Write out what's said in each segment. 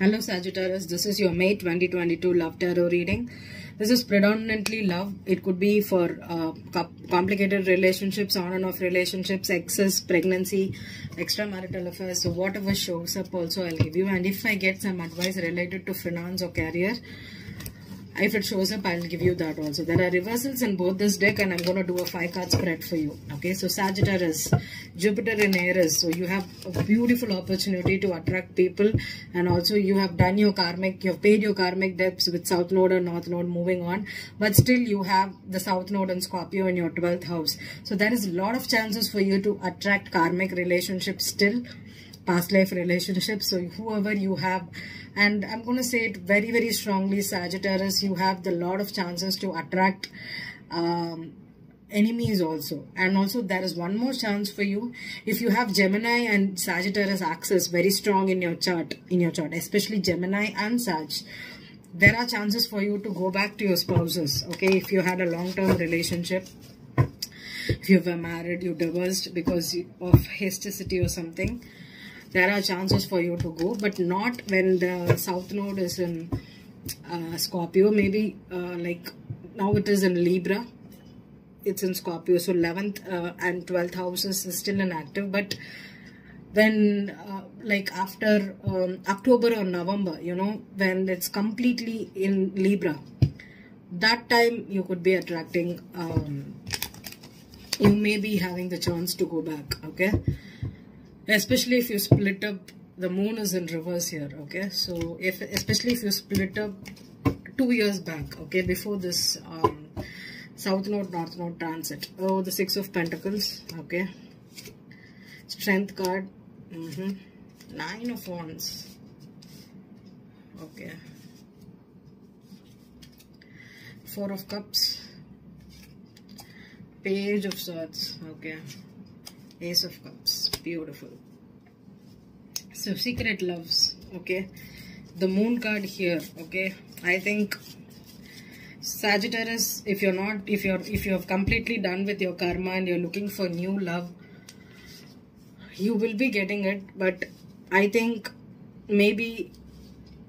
Hello Sagittarius, this is your May 2022 Love Tarot reading. This is predominantly love. It could be for complicated relationships, on and off relationships, exes, pregnancy, extramarital affairs. So whatever shows up also I'll give you. And if I get some advice related to finance or career, if it shows up, I'll give you that also. There are reversals in both this deck and I'm going to do a 5-card spread for you. Okay, so Sagittarius, Jupiter in Aries. So you have a beautiful opportunity to attract people, and also you have done your karmic, you have paid your karmic debts with South Node and North Node moving on. But still you have the South Node and Scorpio in your 12th house. So there is a lot of chances for you to attract karmic relationships still. Past life relationships, so whoever you have, and I'm going to say it very, very strongly, Sagittarius, you have the lot of chances to attract enemies also. And also there is one more chance for you if you have Gemini and Sagittarius axis very strong in your chart, especially Gemini and Sag. There are chances for you to go back to your spouses, okay, if you had a long-term relationship. If you were married, you divorced because of hostility or something. There are chances for you to go, but not when the South Node is in Scorpio. Maybe like now it is in Libra, it's in Scorpio. So 11th and 12th houses is still inactive. But then like after October or November, you know, when it's completely in Libra, that time you could be attracting, you may be having the chance to go back, okay? Especially if you split up, the moon is in reverse here, okay? So, especially if you split up 2 years back, okay? Before this South Node, North Node transit. Oh, the Six of Pentacles, okay? Strength card, Nine of Wands, okay? Four of Cups, Page of Swords, okay? Ace of Cups, beautiful. So secret loves, okay, the moon card here, okay. I think Sagittarius, if you're not, if you're completely done with your karma and you're looking for new love, you will be getting it, but I think maybe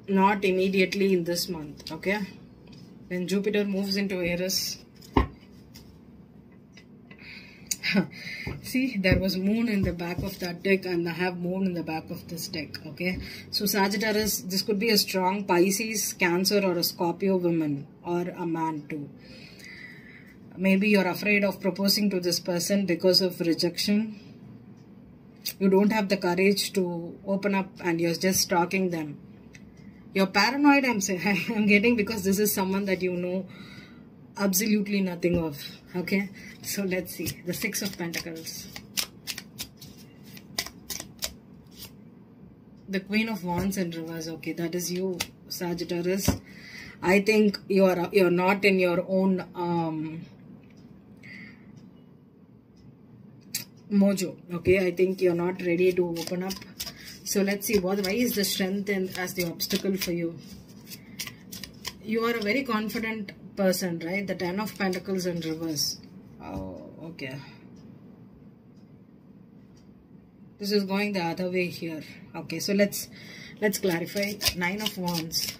not immediately in this month, okay, when Jupiter moves into Aries. See, there was moon in the back of that deck and I have moon in the back of this deck, okay? So Sagittarius, this could be a strong Pisces, Cancer or a Scorpio woman or a man too. Maybe you're afraid of proposing to this person because of rejection. You don't have the courage to open up and you're just stalking them. You're paranoid, I'm getting, because this is someone that you know absolutely nothing of, okay? So let's see, the Six of Pentacles, the Queen of Wands in reverse, okay, that is you, Sagittarius. I think you're not in your own mojo, okay? I think you're not ready to open up. So let's see, why is the strength as the obstacle for you? You are a very confident person, right? The Ten of Pentacles in reverse. Oh, okay. This is going the other way here. Okay, so let's clarify. Nine of Wands,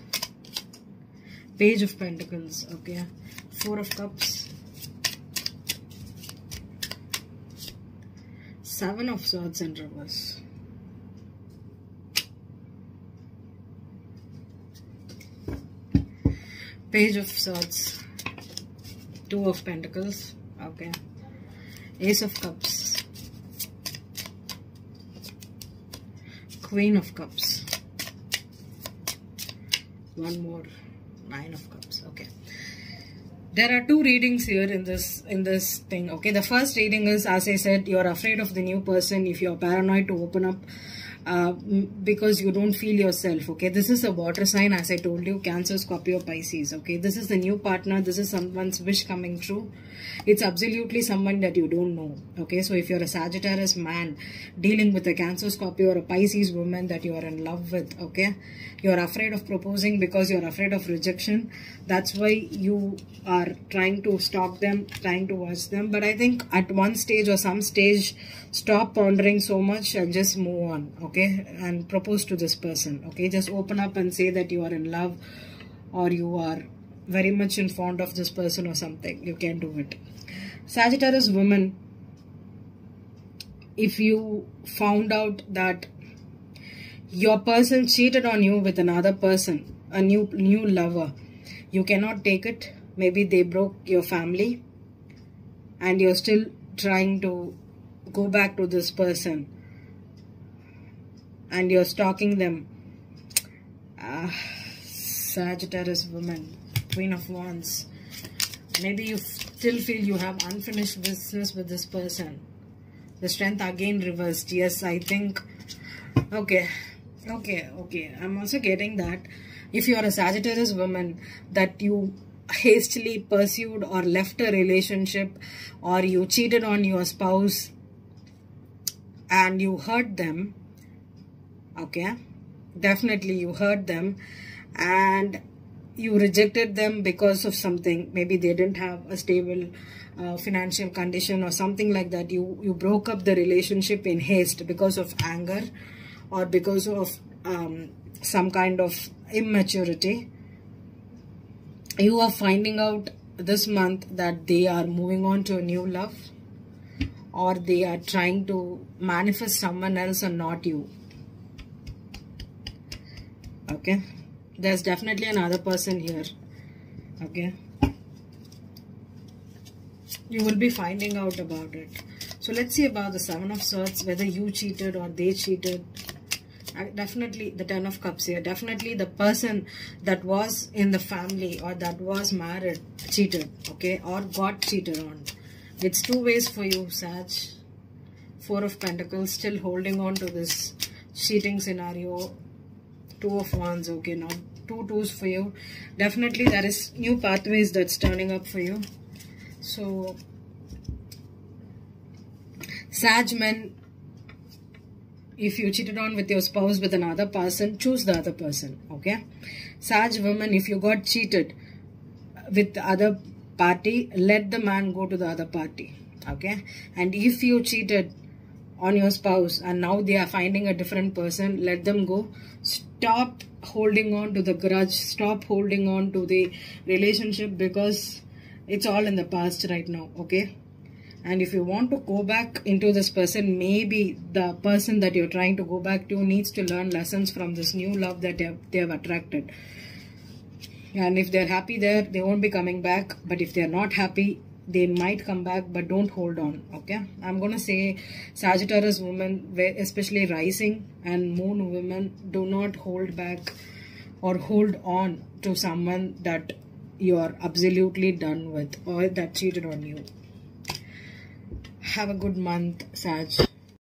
Page of Pentacles, okay, Four of Cups, Seven of Swords in reverse. Page of Swords, Two of Pentacles, okay, Ace of Cups, Queen of Cups, one more, Nine of Cups, okay. There are two readings here in this thing, okay. The first reading is, as I said, you're afraid of the new person, if you're paranoid to open up, because you don't feel yourself, okay. This is a water sign, as I told you, Cancer, Scorpio, Pisces, okay. This is the new partner, this is someone's wish coming true. It's absolutely someone that you don't know, okay. So if you're a Sagittarius man dealing with a Cancer, Scorpio or a Pisces woman that you are in love with, okay, you're afraid of proposing because you're afraid of rejection. That's why you are trying to stalk them, trying to watch them. But I think at one stage or some stage, stop pondering so much and just move on, okay. okay, and propose to this person, okay. Just open up and say that you are in love or you are very much in fond of this person or something. You can do it. Sagittarius women, if you found out that your person cheated on you with another person, a new lover, you cannot take it. Maybe they broke your family and you're still trying to go back to this person and you're stalking them. Sagittarius woman, Queen of Wands, maybe you still feel you have unfinished business with this person. The Strength again reversed. Yes, I think. Okay. I'm also getting that. If you are a Sagittarius woman, that you hastily pursued or left a relationship, or you cheated on your spouse and you hurt them, okay, definitely you hurt them and you rejected them because of something. Maybe they didn't have a stable financial condition or something like that. You broke up the relationship in haste because of anger or because of some kind of immaturity. You are finding out this month that they are moving on to a new love, or they are trying to manifest someone else and not you. Okay, there's definitely another person here. Okay, you will be finding out about it. So let's see about the Seven of Swords, whether you cheated or they cheated. Definitely the Ten of Cups here. Definitely the person that was in the family or that was married cheated, okay, or got cheated on. It's two ways for you, Sag. Four of Pentacles, still holding on to this cheating scenario. Two of Wands, okay, now two twos for you. Definitely there is new pathways that's turning up for you. So Sag men, if you cheated on with your spouse with another person, choose the other person, okay? Sag woman, if you got cheated with the other party, let the man go to the other party, okay? And if you cheated on your spouse and now they are finding a different person, let them go. Stop holding on to the grudge. Stop holding on to the relationship because it's all in the past right now, okay? And if you want to go back into this person, maybe the person that you're trying to go back to needs to learn lessons from this new love that they have attracted. And if they're happy there, they won't be coming back. But if they're not happy, they might come back, but don't hold on, okay? I'm going to say Sagittarius women, especially rising and moon women, do not hold back or hold on to someone that you're absolutely done with or that cheated on you. Have a good month, Sag.